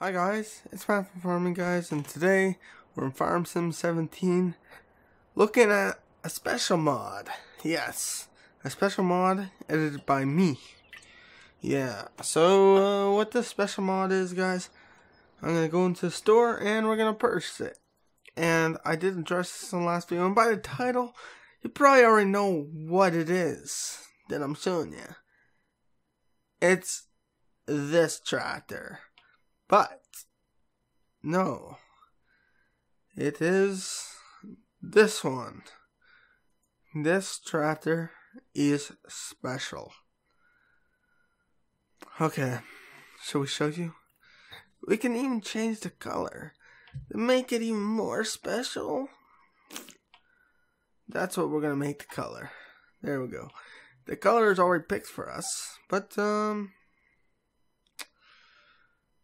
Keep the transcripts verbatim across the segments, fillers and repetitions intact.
Hi guys, it's Matt from Farming Guys, and today we're in Farm Sim seventeen looking at a special mod. Yes, a special mod edited by me. Yeah, so uh, what this special mod is, guys, I'm going to go into the store and we're going to purchase it. And I did address this in the last video, and by the title, you probably already know what it is that I'm showing you. It's this tractor. But, no, it is this one. This tractor is special. Okay, shall we show you? We can even change the color to make it even more special. That's what we're gonna make the color. There we go. The color is already picked for us, but, um...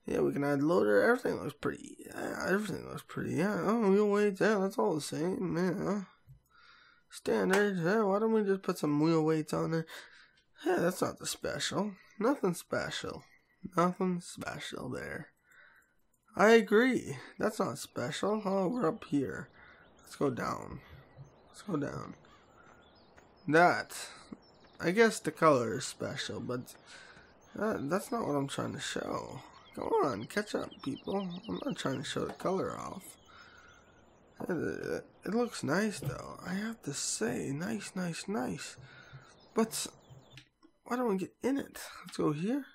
yeah, we can add loader. Everything looks pretty. Yeah, everything looks pretty. Yeah, oh, wheel weights. Yeah, that's all the same. Yeah. Standard. Yeah, why don't we just put some wheel weights on there? Yeah, that's not the special. Nothing special. Nothing special there. I agree. That's not special. Oh, we're up here. Let's go down. Let's go down. That. I guess the color is special, but that, that's not what I'm trying to show. Come on, catch up, people. I'm not trying to show the color off. It, it, it looks nice, though. I have to say, nice, nice, nice. But, why don't we get in it? Let's go here.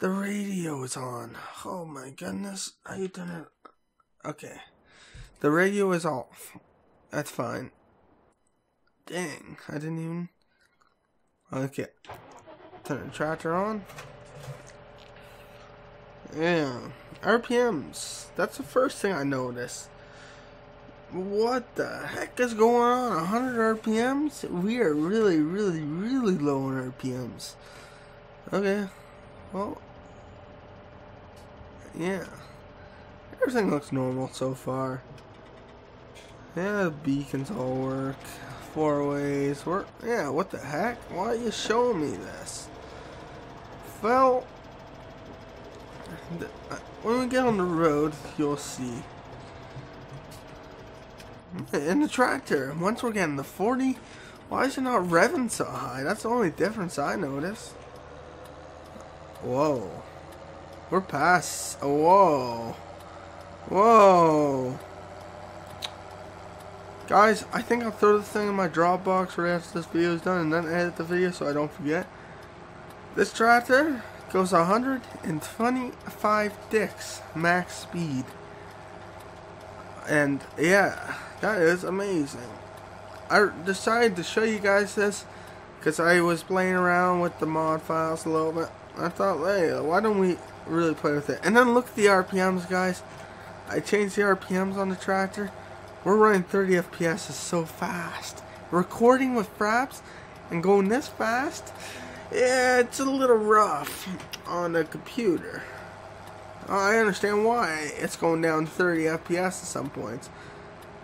The radio is on. Oh my goodness. Are you doing it? Okay. The radio is off. That's fine. Dang, I didn't even... Okay. Turn the tractor on. Yeah, R P Ms, that's the first thing I noticed. What the heck is going on? one hundred R P Ms? We are really, really, really low on R P Ms. Okay, well, yeah, everything looks normal so far. Yeah, the beacons all work, four ways work. Yeah, what the heck? Why are you showing me this? Well, when we get on the road, you'll see. In the tractor, once we're getting the forty, why is it not revving so high? That's the only difference I notice. Whoa. We're past. Whoa. Whoa. Guys, I think I'll throw this thing in my Dropbox right after this video is done and then edit the video so I don't forget. This tractor goes one hundred twenty-five dicks max speed, and yeah, that is amazing. I decided to show you guys this because I was playing around with the mod files a little bit. I thought, hey, why don't we really play with it? And then look at the R P Ms, guys. I changed the R P Ms on the tractor. We're running thirty F P S so fast. Recording with Fraps and going this fast. Yeah, it's a little rough on the computer. I understand why it's going down thirty F P S at some points.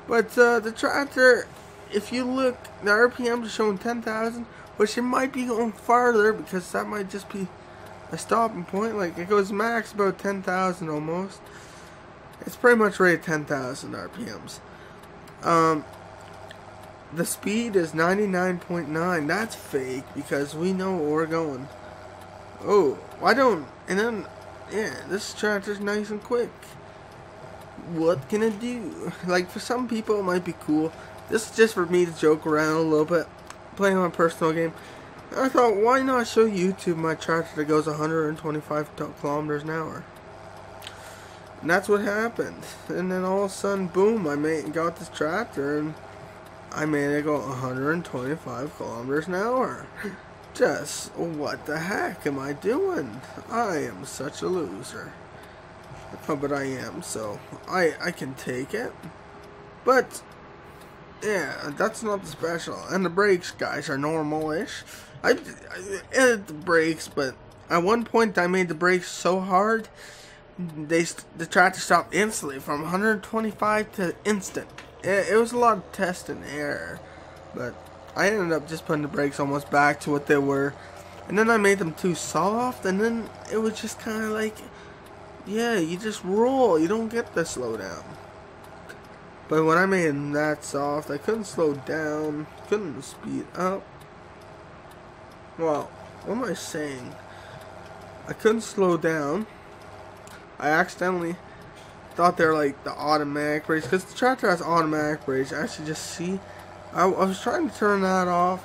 But uh, the tractor, if you look, the R P Ms are showing ten thousand, which it might be going farther because that might just be a stopping point. Like, it goes max about ten thousand almost. It's pretty much right at ten thousand R P Ms. Um... The speed is ninety-nine point nine. That's fake because we know where we're going. Oh, why don't... And then, yeah, this tractor's nice and quick. What can it do? Like, for some people, it might be cool. This is just for me to joke around a little bit, playing my personal game. And I thought, why not show YouTube my tractor that goes one hundred twenty-five kilometers an hour? And that's what happened. And then all of a sudden, boom, I made, got this tractor and... I made it go one hundred twenty-five kilometers an hour. Just what the heck am I doing? I am such a loser. Oh, but I am, so I I can take it. But yeah, that's not special. And the brakes, guys, are normal-ish. I, I edit the brakes, but at one point I made the brakes so hard they the tractor stopped instantly from one hundred twenty-five to instant. It was a lot of test and error, but I ended up just putting the brakes almost back to what they were and then I made them too soft, and then it was just kind of like, yeah, you just roll, you don't get the slow down. But when I made them that soft, I couldn't slow down, couldn't speed up. Well, what am I saying? I couldn't slow down. I accidentally thought they're like the automatic brakes, because the tractor has automatic brakes. I should just see. I, I was trying to turn that off,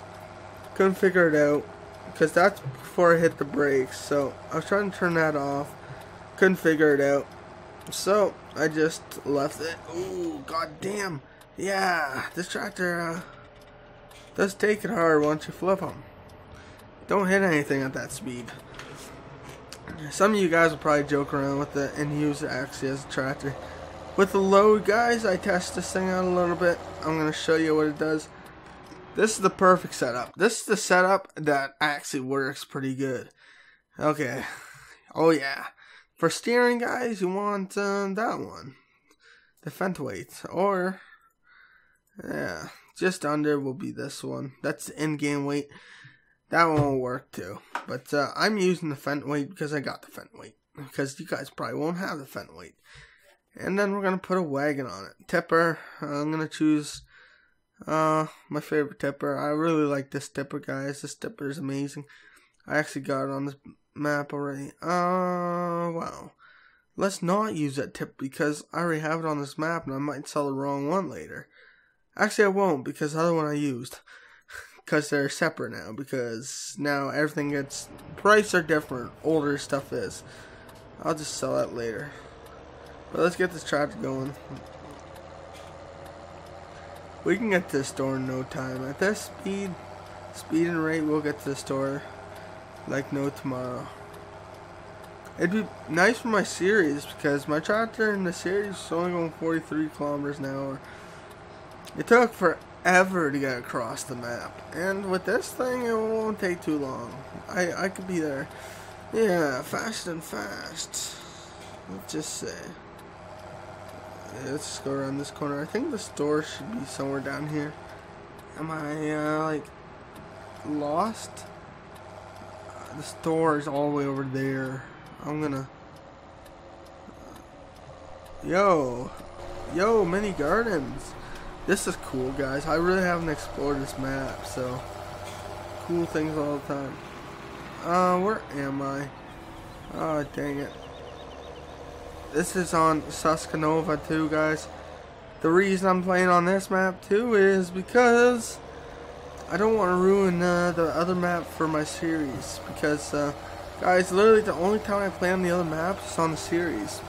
couldn't figure it out, because that's before I hit the brakes. So I was trying to turn that off, couldn't figure it out. So I just left it. Ooh, goddamn! Yeah, this tractor uh, does take it hard once you flip them. Don't hit anything at that speed. Some of you guys will probably joke around with it and use it actually as a tractor. With the load, guys, I test this thing out a little bit. I'm going to show you what it does. This is the perfect setup. This is the setup that actually works pretty good. Okay. Oh, yeah. For steering, guys, you want um, that one. The Fendt weight. Or, yeah, just under will be this one. That's the in-game weight. That one will work too, but uh, I'm using the Fendt weight because I got the Fendt weight, because you guys probably won't have the Fendt weight. And then we're going to put a wagon on it. Tipper, I'm going to choose uh, my favorite tipper. I really like this tipper, guys. This tipper is amazing. I actually got it on this map already. Uh, wow. Let's not use that tip because I already have it on this map and I might sell the wrong one later. Actually, I won't because the other one I used. Because they're separate now, because now everything gets, price are different, older stuff is. I'll just sell that later. But let's get this tractor going. We can get to the store in no time. At this speed, speed and rate, we'll get to the store like no tomorrow. It'd be nice for my series, because my tractor in the series is only going forty-three kilometers an hour. It took for ever to get across the map, and with this thing it won't take too long. I, I could be there. Yeah, fast and fast. Let's just say, yeah, let's just go around this corner. I think the store should be somewhere down here. Am I uh, like lost? Uh, the store is all the way over there. I'm gonna yo yo mini gardens. This is cool, guys. I really haven't explored this map, so cool things all the time. Uh, where am I? Oh, dang it. This is on Suskanova too, guys. The reason I'm playing on this map too is because I don't want to ruin uh, the other map for my series. Because, uh, guys, literally the only time I play on the other map is on the series.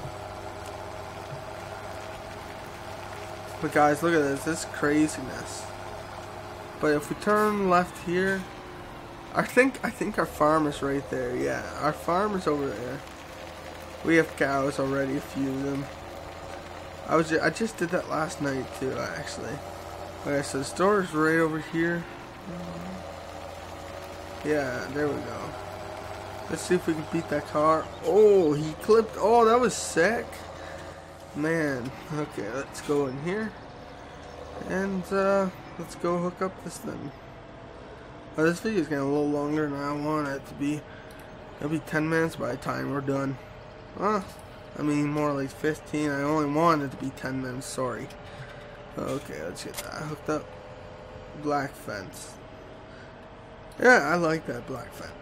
But guys, look at this, this craziness. But if we turn left here, I think I think our farm is right there. Yeah, our farm is over there. We have cows already, a few of them. I was just, I just did that last night too, actually. Okay, so the store is right over here. Yeah, there we go. Let's see if we can beat that car. Oh, he clipped. Oh, that was sick. Man, okay, let's go in here and uh, let's go hook up this thing. Oh, this video is getting a little longer than I want it to be. It'll be ten minutes by the time we're done. Huh? I mean, more like fifteen. I only wanted it to be ten minutes, sorry. Okay, let's get that hooked up. Black fence. Yeah, I like that black fence.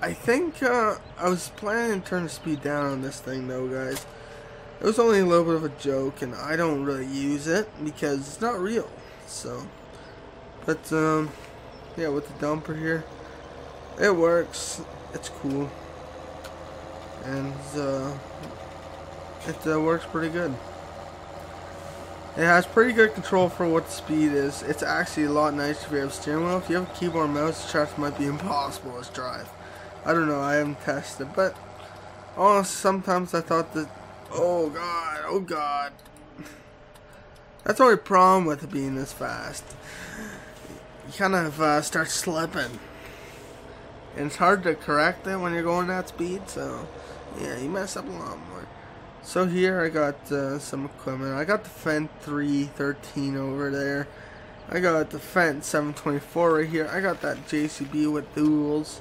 I think uh, I was planning to turn the speed down on this thing, though, guys. It was only a little bit of a joke, and I don't really use it because it's not real. So, but um, yeah, with the dumper here, it works. It's cool, and uh, it uh, works pretty good. It has pretty good control for what the speed is. It's actually a lot nicer if you have a steering wheel. If you have a keyboard and mouse, the tractor might be impossible to drive. I don't know. I haven't tested, but oh, sometimes I thought that. Oh god, oh god. That's the only problem with it being this fast. You kind of uh, start slipping. And it's hard to correct it when you're going that speed, so yeah, you mess up a lot more. So here I got uh, some equipment. I got the Fendt three thirteen over there. I got the Fendt seven twenty-four right here. I got that J C B with duals.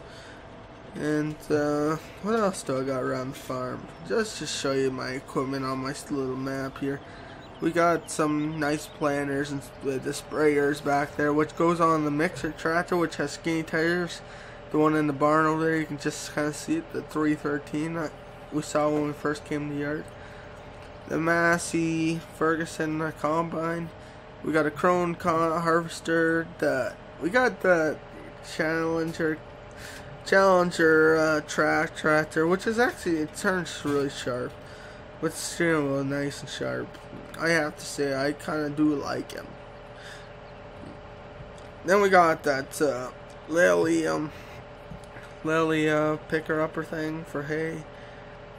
And uh, what else do I got around the farm? Just to show you my equipment on my little map here. We got some nice planters and the sprayers back there, which goes on the mixer tractor, which has skinny tires. The one in the barn over there, you can just kind of see it, the three thirteen we saw when we first came to the yard. The Massey Ferguson combine. We got a Krone harvester. The, we got the Challenger. Challenger uh, track tractor, which is actually, it turns really sharp, but it's steering wheel nice and sharp. I have to say, I kind of do like him. Then we got that uh, Lily, um, Lily uh, picker upper thing for hay.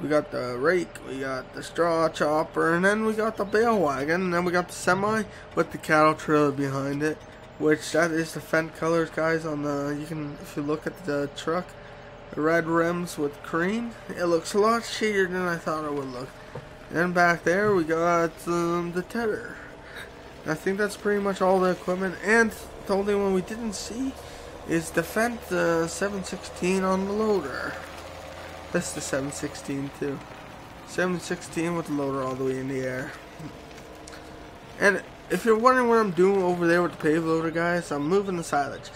We got the rake, we got the straw chopper, and then we got the bale wagon, and then we got the semi with the cattle trailer behind it. Which that is the Fendt colors, guys. On the you can if you look at the truck, the red rims with cream. It looks a lot shadier than I thought it would look. And back there we got um, the tether. I think that's pretty much all the equipment. And the only one we didn't see is the Fendt uh, seven sixteen on the loader. That's the seven sixteen too. seven sixteen with the loader all the way in the air. And if you're wondering what I'm doing over there with the pave loader, guys, I'm moving the silage.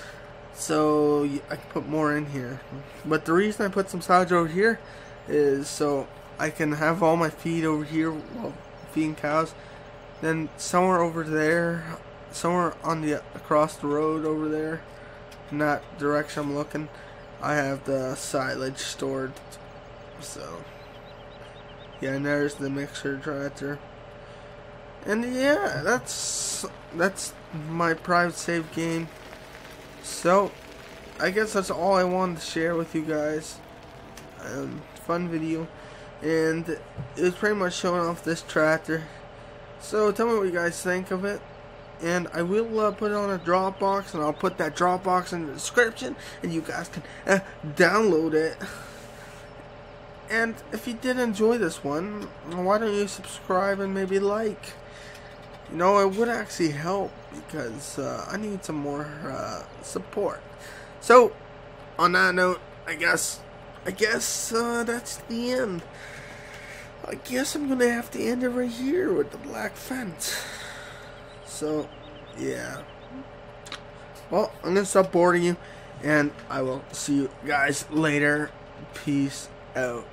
So I can put more in here. But the reason I put some silage over here is so I can have all my feed over here while feeding cows. Then somewhere over there, somewhere on the across the road over there, in that direction I'm looking, I have the silage stored. So yeah, and there's the mixer tractor. And yeah, that's that's my private save game. So, I guess that's all I wanted to share with you guys. Um, fun video, and it was pretty much showing off this tractor. So tell me what you guys think of it, and I will uh, put it on a Dropbox, and I'll put that Dropbox in the description, and you guys can uh, download it. And if you did enjoy this one, why don't you subscribe and maybe like? You know, it would actually help because uh, I need some more uh, support. So, on that note, I guess, I guess uh, that's the end. I guess I'm gonna have to end it right here with the black fence. So, yeah. Well, I'm gonna stop boring you, and I will see you guys later. Peace out.